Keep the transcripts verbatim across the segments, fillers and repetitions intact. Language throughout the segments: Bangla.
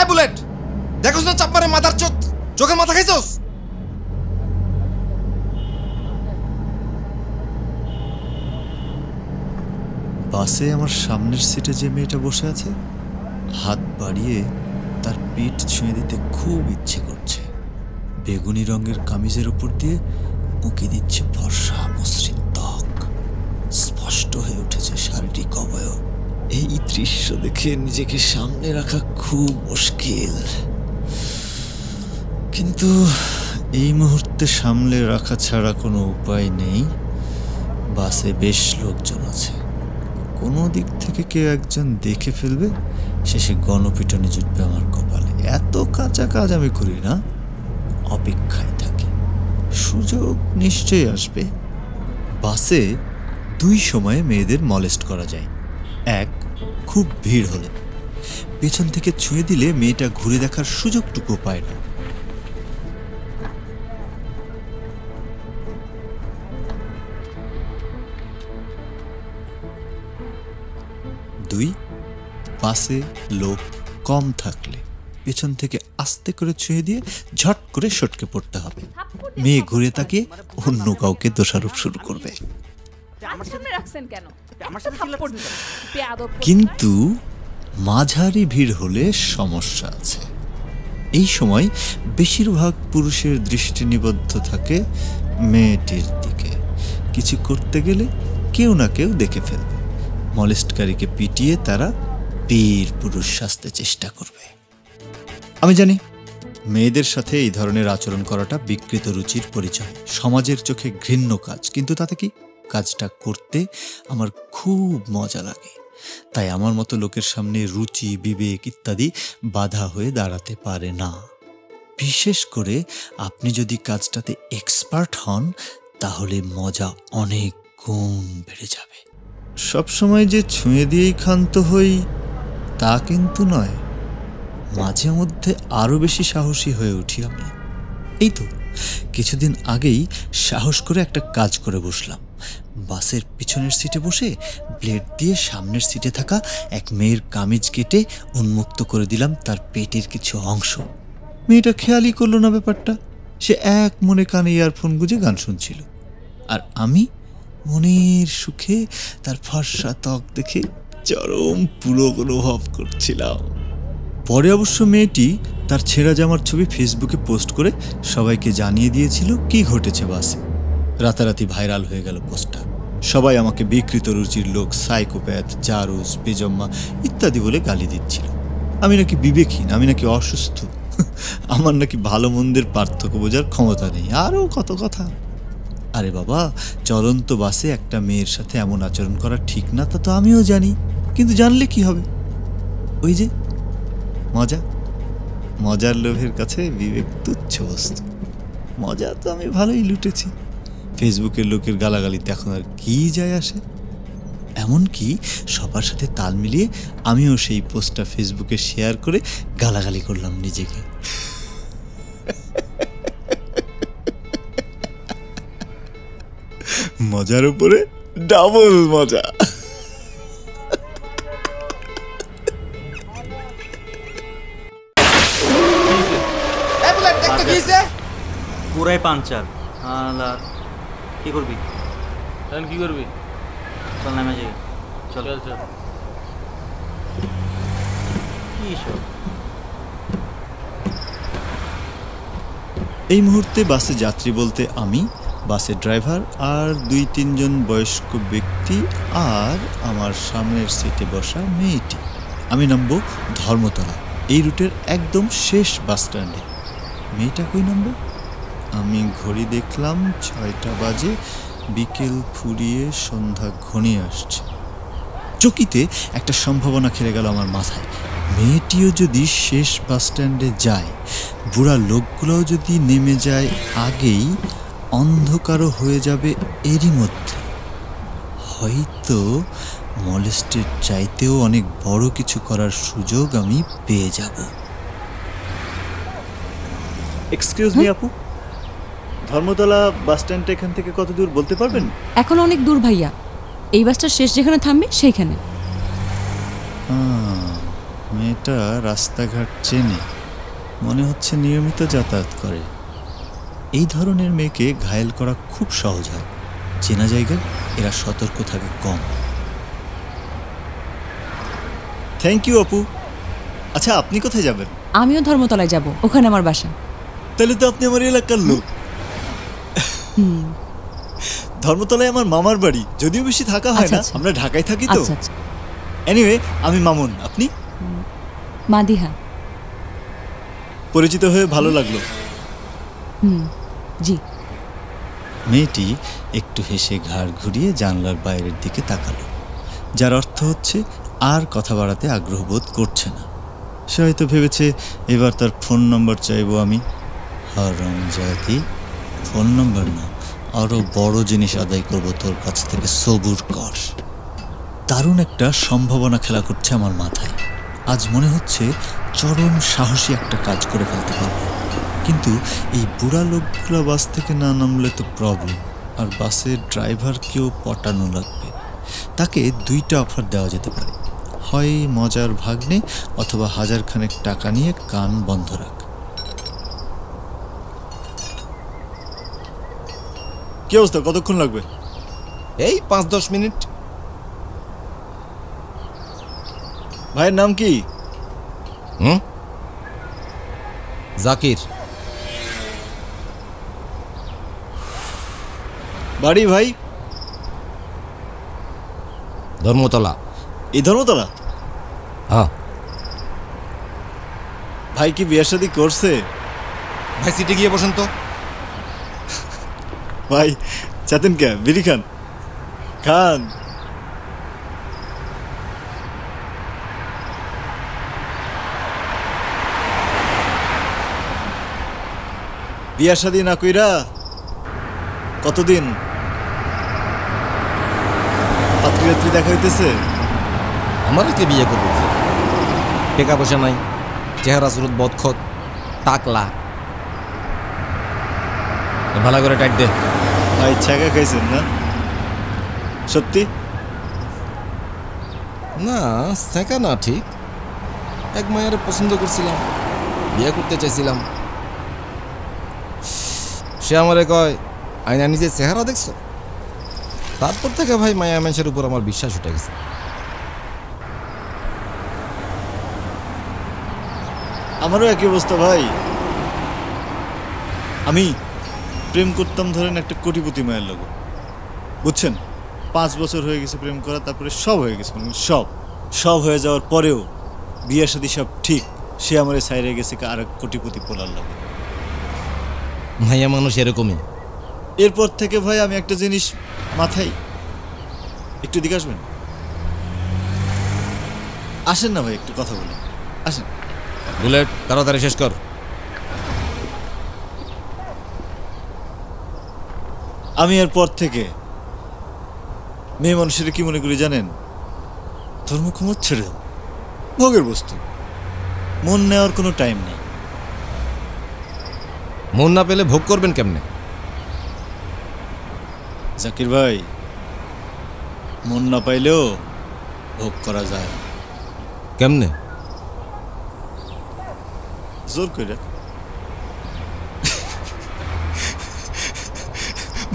এই বুলেট, দেখোস না চাপ মারে মাথার চোখ, চোখের মাথা খাইছস? বাসে আমার সামনের সিটে যে মেয়েটা বসে আছে, হাত বাড়িয়ে তার পিঠ ছুঁয়ে দিতে খুব ইচ্ছে করছে। বেগুনি রঙের কামিজের উপর দিয়ে উঁকি দিচ্ছে ফর্সা মসৃণ ত্বক, স্পষ্ট হয়ে উঠেছে শারীরিক অবয়ব। এই দৃশ্য দেখে নিজেকে সামনে রাখা খুব মুশকিল, কিন্তু এই মুহূর্তে সামনে রাখা ছাড়া কোনো উপায় নেই। বাসে বেশ লোকজন আছে, কোনো দিক থেকে কেউ একজন দেখে ফেলবে, শেষে গণপিটনে জুটবে আমার কপালে। এত কাঁচা কাজ আমি করি না, অপেক্ষায় থাকি, সুযোগ নিশ্চয়ই আসবে। বাসে দুই সময়ে মেয়েদের মলেস্ট করা যায়। এক, খুব ভিড় হলে পেছন থেকে ছুঁয়ে দিলে মেয়েটা ঘুরে দেখার সুযোগটুকু পায় না। দুই, বাসে লোক কম থাকলে পেছন থেকে আস্তে করে ছুঁয়ে দিয়ে ঝট করে সটকে পড়তে হবে, মেয়ে ঘুরে তাকিয়ে অন্য কাউকে দোষারোপ শুরু করবে। কিন্তু মাঝারি ভিড় হলে সমস্যা আছে। এই সময় বেশিরভাগ পুরুষের দৃষ্টি নিবদ্ধ থাকে মেয়েটির দিকে, কিছু করতে গেলে কেউ না কেউ দেখে ফেলবে। মলেস্টকারীকে পিটিয়ে তারা বীর পুরুষ সাজতে চেষ্টা করবে। আমি জানি মেয়েদের সাথে এই ধরনের আচরণ করাটা বিকৃত রুচির পরিচয়, সমাজের চোখে ঘৃণ্য কাজ, কিন্তু তাতে কি, কাজটা করতে আমার খুব মজা লাগে। তাই আমার মতো লোকের সামনে রুচি, বিবেক ইত্যাদি বাধা হয়ে দাঁড়াতে পারে না। বিশেষ করে আপনি যদি কাজটাতে এক্সপার্ট হন, তাহলে মজা অনেক গুণ বেড়ে যাবে। সবসময় যে ছুঁয়ে দিয়েই ক্ষান্ত হই তা কিন্তু নয়, মাঝে মধ্যে আরও বেশি সাহসী হয়ে উঠি আমি। এই তো কিছুদিন আগেই সাহস করে একটা কাজ করে বসলাম। বাসের পিছনের সিটে বসে ব্লেড দিয়ে সামনের সিটে থাকা এক মেয়ের কামিজ কেটে উন্মুক্ত করে দিলাম তার পেটের কিছু অংশ। মেয়েটা খেয়ালই করলো না ব্যাপারটা, সে এক মনে কানে ইয়ারফোন গুঁজে গান শুনছিল, আর আমি মনের সুখে তার ফর্সা ত্বক দেখে চরম পুরো অনুভব করছিলাম। পরে অবশ্য মেয়েটি তার ছেঁড়া জামার ছবি ফেসবুকে পোস্ট করে সবাইকে জানিয়ে দিয়েছিল কি ঘটেছে বাসে। রাতারাতি ভাইরাল হয়ে গেল পোস্টটা, সবাই আমাকে বিকৃত রুচির লোক, সাইকোপ্যাথ, জারুস, বেজম্মা ইত্যাদি বলে গালি দিচ্ছিল। আমি নাকি বিবেকহীন, আমি নাকি অসুস্থ, আমার নাকি ভালো মন্দের পার্থক্য বোঝার ক্ষমতা নেই, আরও কত কথা। আরে বাবা, চলন্ত বাসে একটা মেয়ের সাথে এমন আচরণ করা ঠিক না, তা তো আমিও জানি, কিন্তু জানলে কি হবে? ওই যে মজা, মজার লোভের কাছে বিবেক তুচ্ছ বস্তু। মজা তো আমি ভালোই লুটেছি, ফেসবুকের লোকের গালাগালিতে এখন আর কি যায় আসে? এমনকি সবার সাথে তাল মিলিয়ে আমিও সেই পোস্টটা ফেসবুকে শেয়ার করে গালাগালি করলাম নিজেকে। মজার উপরে ডাবল মজা। পুরাই পাঞ্চার, কি করবি কি করবি চল নামে যাই, চল চল। এই মুহূর্তে বাসে যাত্রী বলতে আমি, বাসের ড্রাইভার, আর দুই তিনজন বয়স্ক ব্যক্তি, আর আমার সামনের সিটে বসা মেয়েটি। আমি নামবো ধর্মতলা, এই রুটের একদম শেষ বাস স্ট্যান্ডে। মেয়েটা কই নামবো? আমি ঘড়ি দেখলাম, ছয়টা বাজে, বিকেল ফুরিয়ে সন্ধ্যা ঘনিয়ে আসছে। চকিতে একটা সম্ভাবনা খেলে গেল আমার মাথায়, মেয়েটিও যদি শেষ বাস স্ট্যান্ডে যায়, বুড়া লোকগুলোও যদি নেমে যায় আগেই, অন্ধকারও হয়ে যাবে এরই মধ্যে। হয়তো মলেস্টের চাইতেও অনেক বড় কিছু করার সুযোগ আমি পেয়ে যাব। এক্সকিউজ মি আপু, ধর্মতলা বাস স্ট্যান্ডটা এখান থেকে কত দূর বলতে পারবেন? এখন অনেক দূর ভাইয়া, এই বাসটা শেষ যেখানে থামবে সেইখানে। মেয়েটা রাস্তাঘাট চেনে, মনে হচ্ছে নিয়মিত যাতায়াত করে। এই ধরনের মেয়েকে ঘায়েল করা খুব সহজ হয়। চেনা জায়গায় এরা সতর্ক থাকে কম। থ্যাংক ইউ আপু। আচ্ছা, আপনি কোথায় যাবেন? আমিও ধর্মতলায় যাব, ওখানে আমার বাসা। তাহলে তো আপনি আমার এলাকার লোক। হুম, ধর্মতলায় আমার মামার বাড়ি, যদিও বেশি থাকা হয় না, আমরা ঢাকায় থাকি তো। এনিওয়ে, আমি মামুন। আপনি? মাদিহা। পরিচিত হয়ে ভালো লাগলো। হুম, জি। মেয়েটি একটু হেসে ঘাড় ঘুরিয়ে জানলার বাইরের দিকে তাকালো, যার অর্থ হচ্ছে আর কথা বাড়াতে আগ্রহ বোধ করছে না। সে হয়তো ভেবেছে এবার তার ফোন নম্বর চাইবো আমি। হারামজাদি, ফোন নম্বর না, আরও বড় জিনিস আদায় করবো তোর কাছ থেকে, সবুর কর। দারুণ একটা সম্ভাবনা খেলা করছে আমার মাথায়। আজ মনে হচ্ছে চরম সাহসী একটা কাজ করে ফেলতে পারবো, কিন্তু এই বুড়া লোকগুলা বাস থেকে না নামলে তো প্রবলেম। আর বাসের ড্রাইভারকেও পটানো লাগবে। তাকে দুইটা অফার দেওয়া যেতে পারে, হয় মজার ভাগ্নে অথবা হাজার খানেক টাকা নিয়ে কান বন্ধ রাখ। কি অবস্থা, কতক্ষণ লাগবে? এই পাঁচ দশ মিনিট। ভাইয়ের নাম কি? হুম, জাকির। বাড়ি? ভাই ধর্মতলা। এই ধর্মতলা? হ্যাঁ। ভাই কি বিয়ের শাদী করছে? ভাই সিটে গিয়ে বসেন তো। ভাই চাতেন কে? বিড়ি খান, খান। বিয়া শাদী না কইরা কতদিন? পাত্রী রাত্রি দেখা হইতেছে? আমার এতে বিয়ে করবো, টেকা পয়সা নাই, চেহারা সুরত বদখত, টাকলা। ভালো করে টাইট দে। ভাই ছেঁকা খাইছেন না? সত্যি না, ছেঁকা না ঠিক। এক মায়ের পছন্দ করছিলাম, বিয়ে করতে চাইছিলাম। সে আমারে কয়, আয়না নিজের চেহারা দেখছো? তারপর থেকে ভাই মায়া মানুষের উপর আমার বিশ্বাস উঠে গেছে। আমারও একই অবস্থা ভাই। আমি প্রেম করতাম ধরেন একটা কোটিপতি মায়ের লোক, বুঝছেন? পাঁচ বছর হয়ে গেছে প্রেম করা, তারপরে সব হয়ে গেছে। সব সব হয়ে যাওয়ার পরেও বিয়ে শাদী সব ঠিক, সে আমারে সাইরে গেছে আর এক কোটিপতি পোলার লোক। মাইয়া মানুষ এরকমই। এরপর থেকে ভাই আমি একটা জিনিস মাথায়, একটু দিকে আসবেন? আসেন না ভাই, একটু কথা বলি। আসেন। বুলেট তাড়াতাড়ি শেষ কর। আমি এরপর থেকে মেয়ে মানুষের কি মনে করি জানেন? ধর্ম ক্ষমা ছেড়ে দাও, ভোগের বস্তু। মন নেওয়ার কোনো টাইম নেই। মন না পেলে ভোগ করবেন কেমনে? জাকির ভাই, মন না পাইলেও ভোগ করা যায়। কেমনে? জোর করে?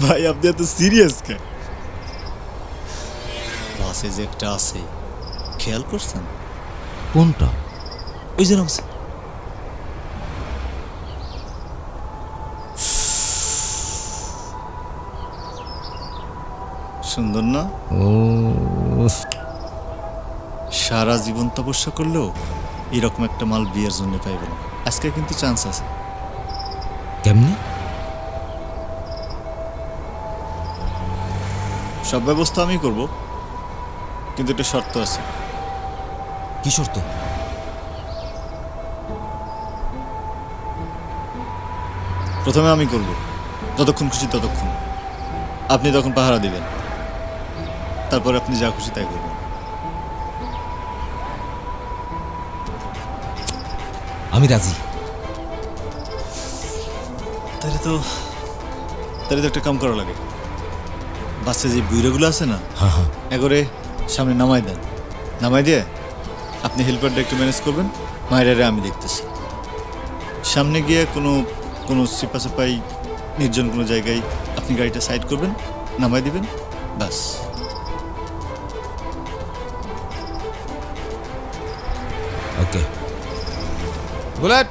ভাই আপনি এত সিরিয়াস কেন? বাসে যে একটা আছে, খেয়াল করছেন? কোনটা? ওই যে নামছে। সুন্দর না? ও, সারা জীবন তপস্যা করলেও এরকম একটা মাল বিয়ের জন্য পাইব না। আজকে কিন্তু চান্স আছে। কেমনি? সব ব্যবস্থা আমি করব, কিন্তু একটা শর্ত আছে। কি শর্ত? প্রথমে আমি করব, যতক্ষণ খুশি ততক্ষণ। আপনি তখন পাহারা দিবেন, তারপরে আপনি যা খুশি তাই করবেন। আমি রাজি। তাহলে তো তাহলে তো একটা কাম করা লাগে। বাসে যে বুইরাগুলো আছে না, এগরে সামনে নামাই দেন। নামাই দিয়ে আপনি হেল্পারটা একটু ম্যানেজ করবেন, মায়েরারে আমি দেখতেছি। সামনে গিয়ে কোনো কোনো সিপাশাপাই নির্জন কোনো জায়গায় আপনি গাড়িটা সাইড করবেন, নামাই দিবেন, ব্যাস। Okay, bullet.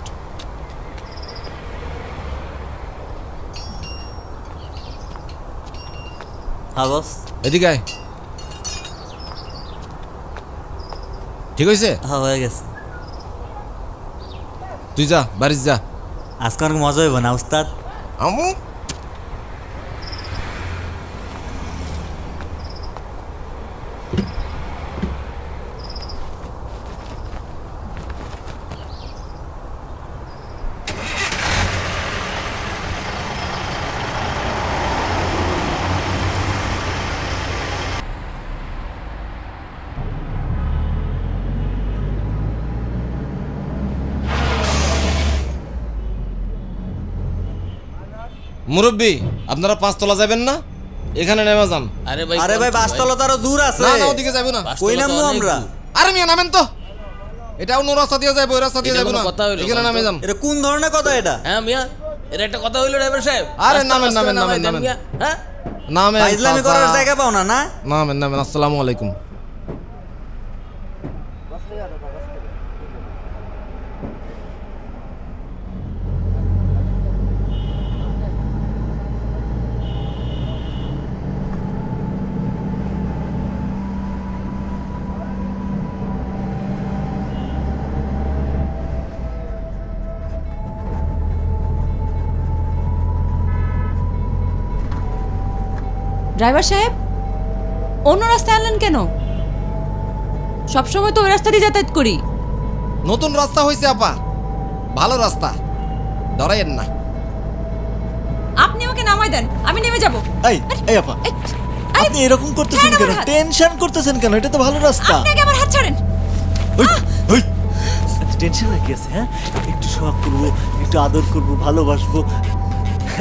হ্যাঁ বস, এদিকে আয়। ঠিক হয়েছে? হ্যাঁ, হয়ে গেছে। তুই যা, বাড়ি যা। আজকে অনেক মজা হইব না উস্তাদ? আমু মুরব্বী, আপনারা পাঁচতলা যাবেন না, এখানে নেমে যান। আরে ভাই, আরে ভাই, পাঁচতলা তো আরো দূর আছে। না না, ওদিকে যাবো না। কই নামবো আমরা? আরে মিয়া নামেন তো, এটা অন্য রাস্তা দিয়ে যাবো, ওই রাস্তা দিয়ে যাবো না। এখানে নামে যান। এটা কোন ধরনের কথা এটা? হ্যাঁ মিয়া, এটা একটা কথা হইলো ড্রাইভার সাহেব। আরে নামেন নামেন নামেন নামেন মিয়া। হ্যাঁ নামেন, ইসলামি করার জায়গা পাও না। না নামেন নামেন। আসসালামু আলাইকুম। ড্রাইভার সাহেব, অন্য রাস্তায় আনলেন কেন? সবসময় তো ওই রাস্তা দিয়ে যাতায়াত করি। নতুন রাস্তা হয়েছে আপা, ভালো রাস্তা, ধরাইয়েন না। আপনি আমাকে নামাই দেন, আমি নেমে যাবো। এই এই আপা, আপনি এরকম করতেছেন কেন? টেনশন করতেছেন কেন? এটা তো ভালো রাস্তা। আপনি আমার হাত ছাড়েন। ওই টেনশন কি আছে? হ্যাঁ, একটু শোক করবো, একটু আদর করবো, ভালোবাসবো,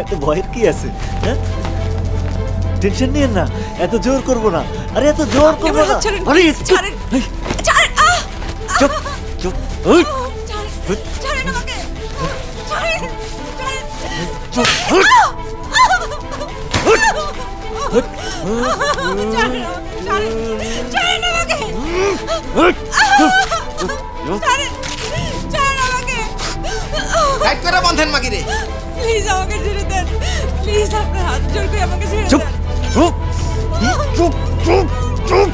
এত ভয়ের কি আছে? হ্যাঁ, টেনশন নিয়েন না, এত জোর করবো না। আরে এত জোর করবো না। বন্ধেন মাগিরে, প্লিজ আমাকে ছেড়ে দেন, প্লিজ আপনার হাত জোর করে আমাকে ছেড়ে দেন। চুপ চুপ চুপ চুপ চুপ।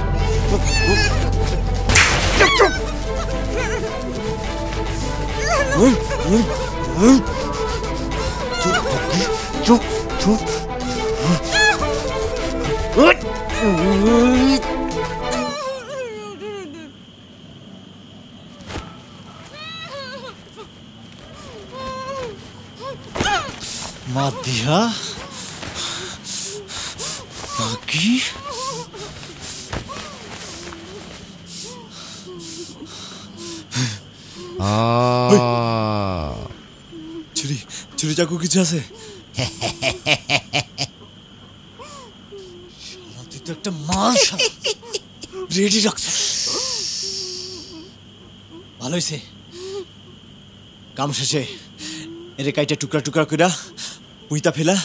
চুপ চুপ চুপ। মা দিয়া কি চুরি চুরি চাকু কিছু আছে? তুই তো একটা মাল রেডি রাখছিস। ভালো হয়েছে, কাম শেষে এরে কাইটা টুকরা টুকরা কইরা পুইতা ফেলা,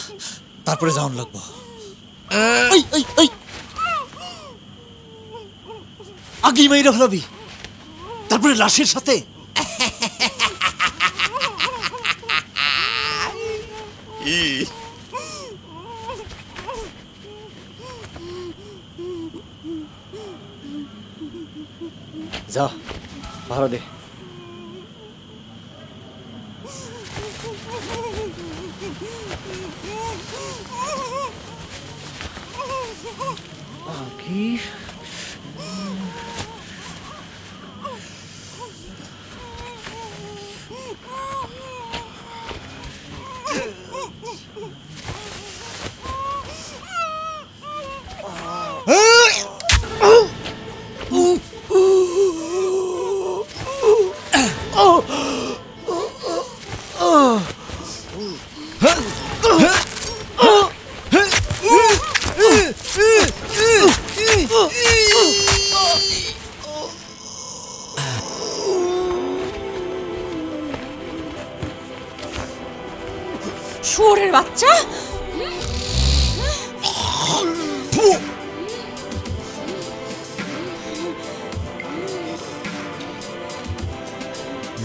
তারপরে যাওন লাগবো। আগে মাইরা ফেলাবি, তারপরে লাশের সাথে। যা ভাড়া দে। Oh! শুয়োরের বাচ্চা।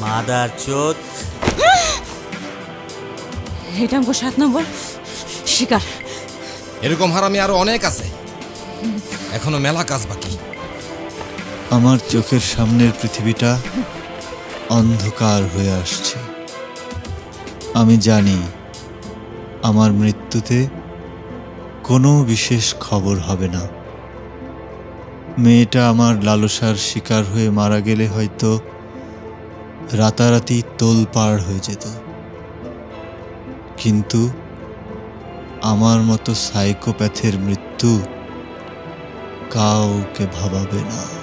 মাদার চোদ, এটা আমার সাত নম্বর শিকার। এরকম হারামি আরো অনেক আছে, এখনো মেলা কাজ বাকি। আমার চোখের সামনের পৃথিবীটা অন্ধকার হয়ে আসছে। আমি জানি আমার মৃত্যুতে কোনো বিশেষ খবর হবে না। মেয়েটা আমার লালসার শিকার হয়ে মারা গেলে হয়তো রাতারাতি তোলপাড় হয়ে যেত, কিন্তু আমার মতো সাইকোপ্যাথের মৃত্যু কাউকে ভাবাবে না।